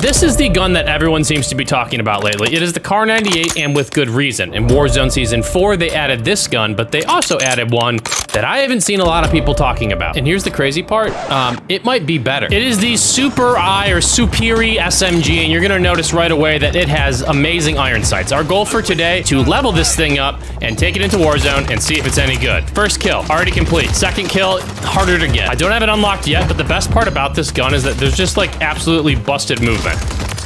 This is the gun that everyone seems to be talking about lately. It is the Kar 98, and with good reason. In Warzone Season 4, they added this gun, but they also added one that I haven't seen a lot of people talking about. And here's the crazy part, it might be better. It is the Superi or Superi SMG, and you're gonna notice right away that it has amazing iron sights. Our goal for today, to level this thing up and take it into Warzone and see if it's any good. First kill, already complete. Second kill, harder to get. I don't have it unlocked yet, but the best part about this gun is that there's just like absolutely busted movement.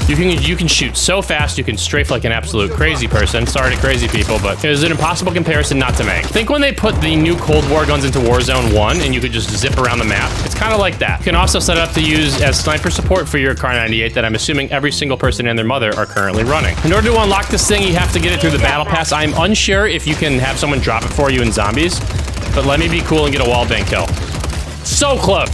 You can shoot so fast, you can strafe like an absolute crazy person. Sorry to crazy people, but it was an impossible comparison not to make. I think when they put the new Cold War guns into Warzone 1 and you could just zip around the map, it's kind of like that. You can also set it up to use as sniper support for your Kar 98 that I'm assuming every single person and their mother are currently running. In order to unlock this thing, you have to get it through the battle pass. I'm unsure if you can have someone drop it for you in zombies, but let me be cool and get a wall bang kill. So close.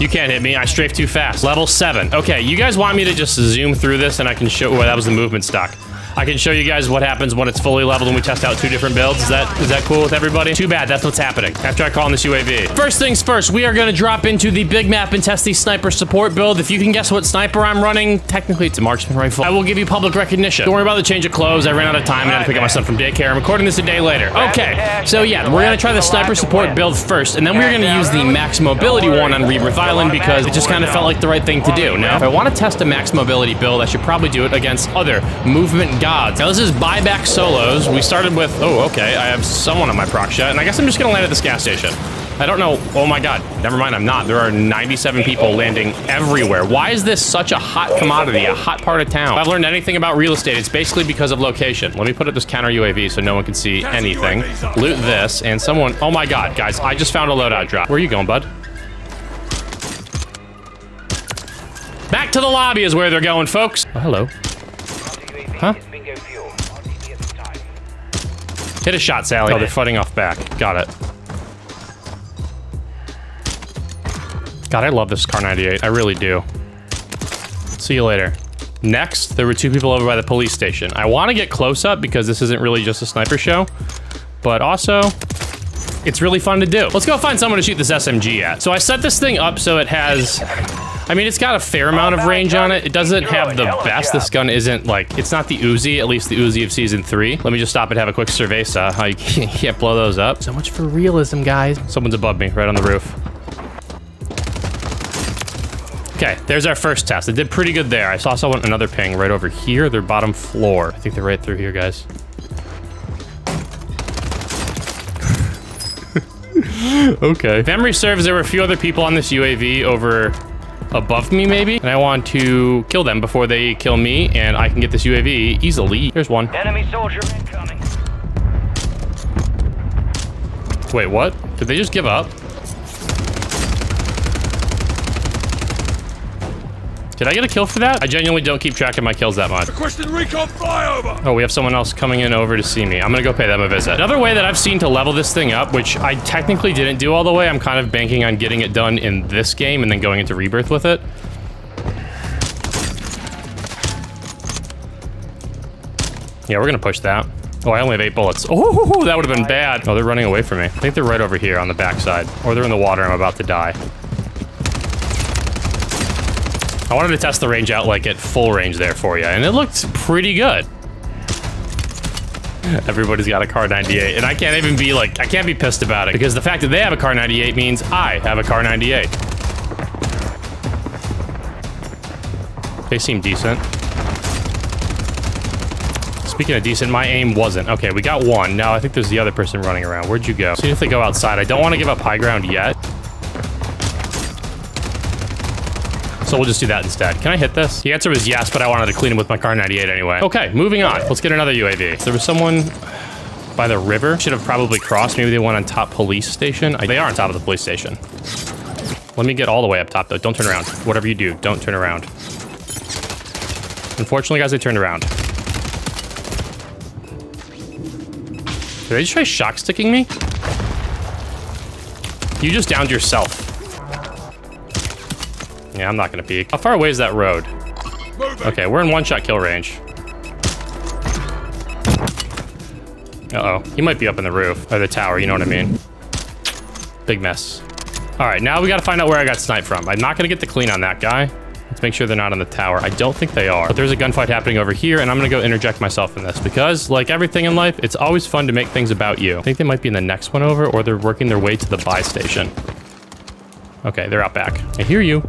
You can't hit me, I strafe too fast. Level 7. Okay, you guys want me to just zoom through this and I can show, well, that was the movement stock. I can show you guys what happens when it's fully leveled and we test out two different builds. Is that cool with everybody? Too bad, that's what's happening after I call in this UAV. First things first, we are gonna drop into the big map and test the sniper support build. If you can guess what sniper I'm running, technically it's a marksman rifle. I will give you public recognition. Don't worry about the change of clothes. I ran out of time and I had to pick up my son from daycare. I'm recording this a day later. Okay, so yeah, we're gonna try the sniper support build first, and then we're gonna use the max mobility one on Rebirth Island because it just kind of felt like the right thing to do. Now, if I wanna test a max mobility build, I should probably do it against other movement gods. Now this is buyback solos. We started with, oh, okay, I have someone on my proc shot, and I guess I'm just gonna land at this gas station. I don't know, oh my God, never mind, I'm not. There are 97 people landing everywhere. Why is this such a hot commodity, a hot part of town? If I've learned anything about real estate, it's basically because of location. Let me put up this counter UAV so no one can see anything. Loot this, and someone, oh my God, guys, I just found a loadout drop. Where are you going, bud? Back to the lobby is where they're going, folks. Oh, hello. Huh? Hit a shot, Sally. Oh, they're fighting off back. Got it. God, I love this Kar 98. I really do. See you later. Next, there were two people over by the police station. I want to get close up because this isn't really just a sniper show, but also it's really fun to do. Let's go find someone to shoot this SMG at. So I set this thing up so it has... I mean, it's got a fair amount of range on it. It doesn't have the best. This gun isn't like, it's not the Uzi, at least the Uzi of season 3. Let me just stop and have a quick cerveza. How you can't blow those up. So much for realism, guys. Someone's above me, right on the roof. Okay, there's our first test. It did pretty good there. I saw someone, another ping right over here, their bottom floor. I think they're right through here, guys. Okay. If memory serves, there were a few other people on this UAV over above me, maybe, and I want to kill them before they kill me, and I can get this UAV easily. Here's one. Enemy soldier incoming. Wait, what? Did they just give up? Did I get a kill for that? I genuinely don't keep track of my kills that much. Requesting recon flyover. Oh, we have someone else coming in over to see me. I'm gonna go pay them a visit. Another way that I've seen to level this thing up, which I technically didn't do all the way, I'm kind of banking on getting it done in this game and then going into Rebirth with it. Yeah, we're gonna push that. Oh, I only have 8 bullets. Oh, that would have been bad. Oh, they're running away from me. I think they're right over here on the backside, or they're in the water and I'm about to die. I wanted to test the range out like at full range there for you, and it looked pretty good. Everybody's got a Kar 98, and I can't even be like, I can't be pissed about it, because the fact that they have a Kar 98 means I have a Kar 98. They seem decent. Speaking of decent, my aim wasn't. Okay, we got one. Now I think there's the other person running around. Where'd you go? See if they go outside. I don't want to give up high ground yet. So we'll just do that instead. Can I hit this? The answer was yes, but I wanted to clean him with my Kar 98 anyway. Okay, moving on. Let's get another UAV. There was someone by the river. Should have probably crossed. Maybe they went on top police station. They are on top of the police station. Let me get all the way up top though. Don't turn around. Whatever you do, don't turn around. Unfortunately, guys, they turned around. Did they just try shock sticking me? You just downed yourself. Yeah, I'm not gonna peek. How far away is that road? Okay, we're in one-shot kill range. Uh-oh. He might be up in the roof. Or the tower, you know what I mean. Big mess. Alright, now we gotta find out where I got sniped from. I'm not gonna get the clean on that guy. Let's make sure they're not on the tower. I don't think they are, but there's a gunfight happening over here, and I'm gonna go interject myself in this because, like everything in life, it's always fun to make things about you. I think they might be in the next one over, or they're working their way to the buy station. Okay, they're out back. I hear you.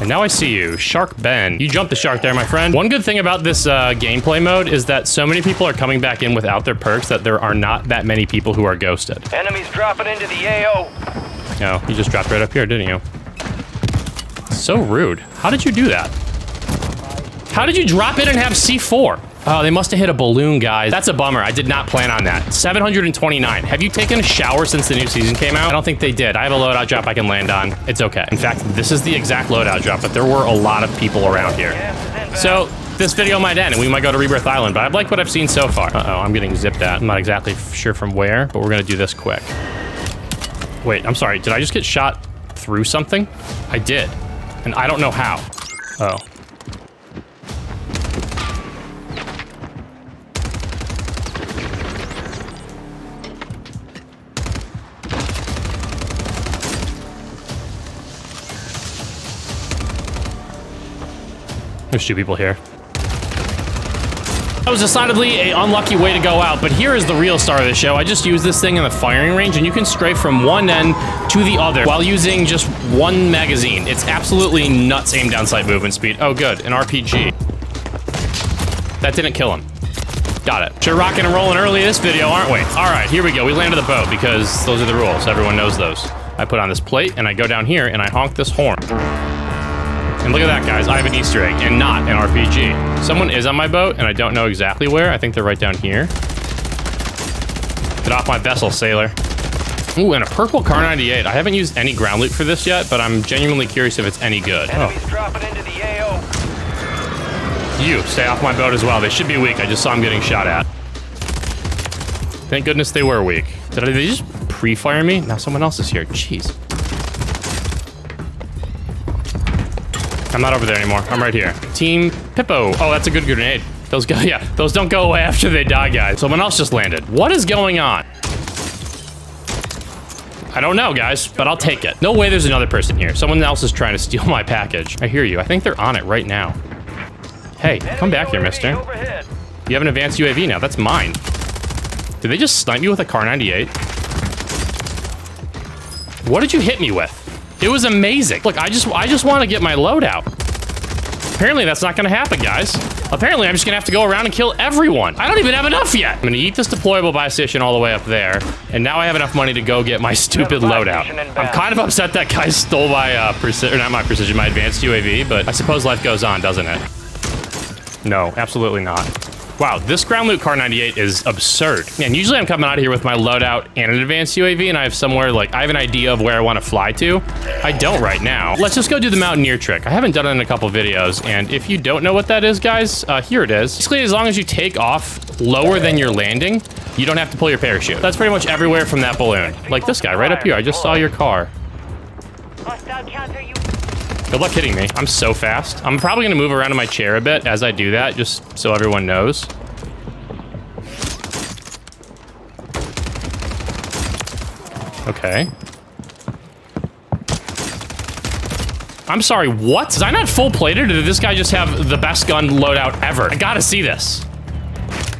And now I see you, Shark Ben. You jumped the shark there, my friend. One good thing about this gameplay mode is that so many people are coming back in without their perks that there are not that many people who are ghosted. Enemies dropping into the AO. No, you just dropped right up here, didn't you? So rude. How did you do that? How did you drop it and have C4? Oh, they must have hit a balloon, guys. That's a bummer. I did not plan on that. 729. Have you taken a shower since the new season came out? I don't think they did. I have a loadout drop I can land on. It's okay. In fact, this is the exact loadout drop, but there were a lot of people around here. So this video might end and we might go to Rebirth Island, but I've liked what I've seen so far. Uh-oh, I'm getting zipped at. I'm not exactly sure from where, but we're gonna do this quick. Wait, I'm sorry. Did I just get shot through something? I did. And I don't know how. Oh. There's two people here. That was decidedly an unlucky way to go out, but here is the real star of the show. I just used this thing in the firing range, and you can strafe from one end to the other while using just one magazine. It's absolutely nuts aim down sight movement speed. Oh, good. An RPG. That didn't kill him. Got it. Sure rocking and rolling early this video, aren't we? All right, here we go. We landed the boat because those are the rules. Everyone knows those. I put on this plate, and I go down here, and I honk this horn. And look at that, guys. I have an Easter egg and not an RPG. Someone is on my boat, and I don't know exactly where. I think they're right down here. Get off my vessel, sailor. Ooh, and a purple Kar 98. I haven't used any ground loot for this yet, but I'm genuinely curious if it's any good. Enemies dropping into the AO. You, stay off my boat as well. They should be weak. I just saw them getting shot at. Thank goodness they were weak. Did they just pre-fire me? Now someone else is here. Jeez. I'm not over there anymore. I'm right here. Team Pippo. Oh, that's a good grenade. Those guys, yeah, those don't go away after they die, guys. Someone else just landed. What is going on? I don't know, guys, but I'll take it. No way there's another person here. Someone else is trying to steal my package. I hear you. I think they're on it right now. Hey, come back here, mister. You have an advanced UAV now. That's mine. Did they just snipe me with a Kar 98? What did you hit me with? It was amazing. Look, I just want to get my load out. Apparently that's not going to happen, guys. Apparently I'm just going to have to go around and kill everyone. I don't even have enough yet. I'm going to eat this deployable buy station all the way up there. And now I have enough money to go get my stupid loadout. I'm kind of upset that guy stole my, my advanced UAV, but I suppose life goes on, doesn't it? No, absolutely not. Wow, this ground loot Kar 98 is absurd. Man, usually I'm coming out of here with my loadout and an advanced UAV, and I have somewhere, like, I have an idea of where I want to fly to. I don't right now. Let's just go do the mountaineer trick. I haven't done it in a couple videos, and if you don't know what that is, guys, here it is. Basically, as long as you take off lower than your landing, you don't have to pull your parachute. That's pretty much everywhere from that balloon. Like this guy right up here. I just saw your car. Good luck hitting me. I'm so fast. I'm probably gonna move around in my chair a bit as I do that, just so everyone knows. Okay. I'm sorry, what? Did I not full plate it, or did this guy just have the best gun loadout ever? I gotta see this.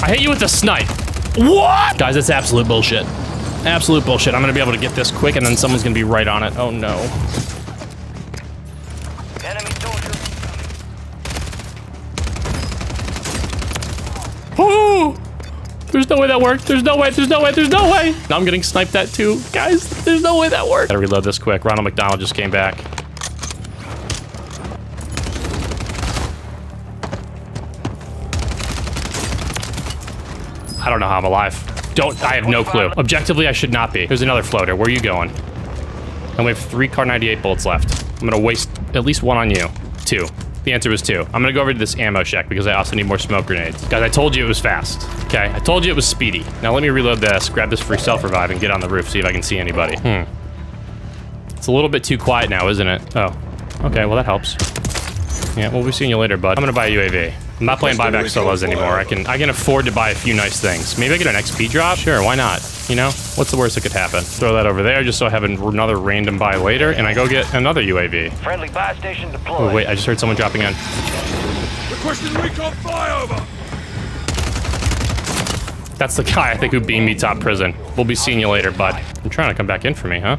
I hit you with a snipe. What? Guys, that's absolute bullshit. Absolute bullshit. I'm gonna be able to get this quick, and then someone's gonna be right on it. Oh no. Oh, there's no way that worked. There's no way. There's no way. There's no way. Now I'm getting sniped at too. Guys, there's no way that worked. Gotta reload this quick. Ronald McDonald just came back. I don't know how I'm alive. I have no clue. Objectively, I should not be. There's another floater. Where are you going? And we have 3 Kar 98 bullets left. I'm gonna waste at least one on you. 2. The answer was 2. I'm gonna go over to this ammo shack because I also need more smoke grenades. Guys, I told you it was fast. Okay, I told you it was speedy. Now let me reload this, grab this free self-revive, and get on the roof, see if I can see anybody. It's a little bit too quiet now, isn't it? Oh, okay, well that helps. Yeah, well, we'll see you later, bud. I'm gonna buy a UAV. I'm not playing buyback solos anymore. I can afford to buy a few nice things. Maybe I get an XP drop? Sure, why not? You know, what's the worst that could happen? Throw that over there just so I have another random buy later, and I go get another UAV. Friendly buy station deployed. Oh, wait, I just heard someone dropping in. Requesting recon flyover! That's the guy, I think, who beamed me top prison. We'll be seeing you later, bud. You're trying to come back in for me, huh?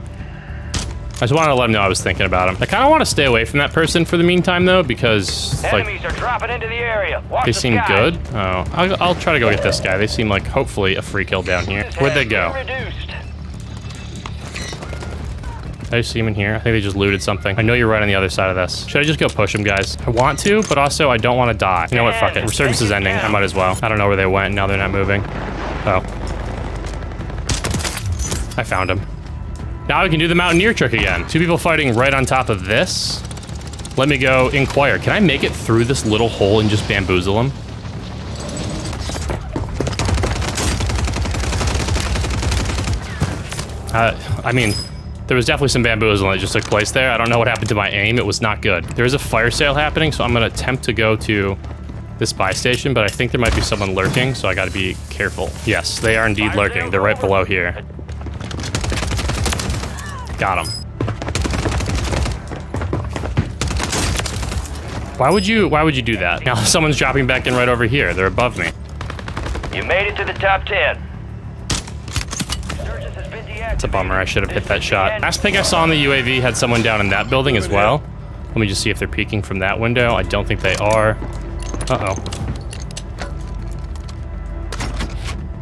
I just wanted to let him know I was thinking about him. I kind of want to stay away from that person for the meantime, though, because, like, enemies are dropping into the area. Watch they seem good. Oh, I'll try to go get this guy. They seem like, hopefully, a free kill down here. Where'd they go? I see him in here. I think they just looted something. I know you're right on the other side of this. Should I just go push them, guys? I want to, but also I don't want to die. You know what? Fuck it. Resurgence is ending. I might as well. I don't know where they went. Now they're not moving. Oh. I found him. Now we can do the Mountaineer trick again. Two people fighting right on top of this. Let me go inquire. Can I make it through this little hole and just bamboozle them? I mean, there was definitely some bamboozling that just took place there. I don't know what happened to my aim. It was not good. There is a fire sale happening, so I'm going to attempt to go to this buy station, but I think there might be someone lurking, so I got to be careful. Yes, they are indeed lurking. They're right below here. Got him. Why would you do that? Now someone's dropping back in right over here. They're above me. You made it to the top 10. It's a bummer. I should have hit that shot. Last pick I saw on the UAV had someone down in that building as well. Let me just see if they're peeking from that window. I don't think they are. Uh-oh.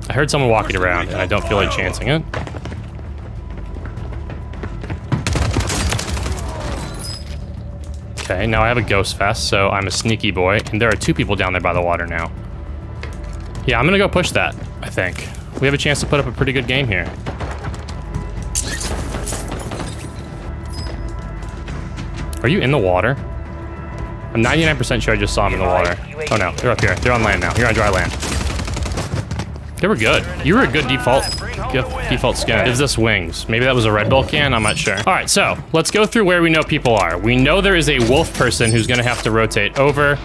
I heard someone walking around, and I don't feel like chancing it. Okay, now I have a ghost vest, so I'm a sneaky boy. And there are two people down there by the water now. Yeah, I'm going to go push that, I think. We have a chance to put up a pretty good game here. Are you in the water? I'm 99% sure I just saw him in the water. Oh no, they're up here. They're on land now. You're on dry land. They were good. You were a good default skin. Gives us wings. Maybe that was a Red Bull can? I'm not sure. All right, so let's go through where we know people are. We know there is a wolf person who's going to have to rotate over.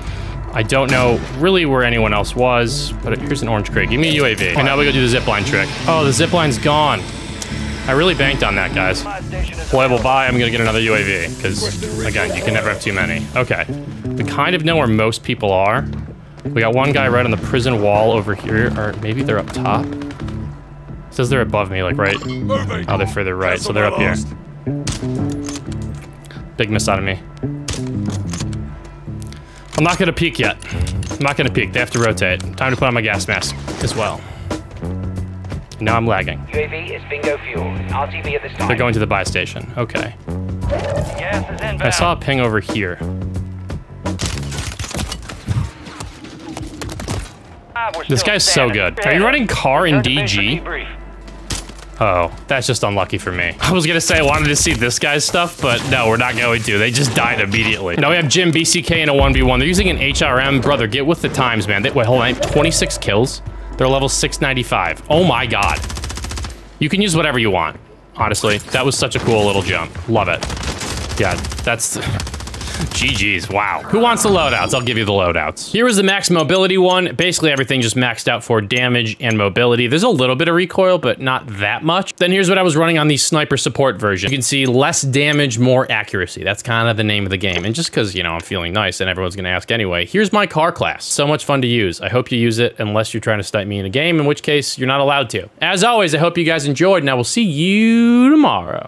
I don't know really where anyone else was, but here's an orange crate. Give me a UAV. And now we go do the zipline trick. Oh, the zipline's gone. I really banked on that, guys. Playable buy, I'm going to get another UAV, because, again, you can never have too many. Okay. We kind of know where most people are. We got one guy right on the prison wall over here, or maybe they're up top. It says they're above me, like, right? Oh, they're further right, so they're up here. Big miss out of me. I'm not going to peek yet. I'm not going to peek. They have to rotate. Time to put on my gas mask as well. Now I'm lagging. UAV is bingo fuel. RTV at this time. They're going to the buy station. Okay. Gas is inbound. I saw a ping over here. This guy's so good. Are you running Kar in DG? Uh oh, that's just unlucky for me. I was gonna say I wanted to see this guy's stuff, but no, we're not going to. They just died immediately. Now we have Jim, BCK, and a 1v1. They're using an HRM. Brother, get with the times, man. Wait, hold on. 26 kills. They're level 695. Oh my god. You can use whatever you want, honestly. That was such a cool little jump. Love it. Yeah, that's... GG's, wow. Who wants the loadouts? I'll give you the loadouts. Here was the max mobility one. Basically everything just maxed out for damage and mobility. There's a little bit of recoil, but not that much. Then here's what I was running on the sniper support version. You can see less damage, more accuracy. That's kind of the name of the game. And just because, you know, I'm feeling nice and everyone's gonna ask anyway, here's my Kar class. So much fun to use. I hope you use it unless you're trying to snipe me in a game, in which case you're not allowed to. As always, I hope you guys enjoyed, and I will see you tomorrow.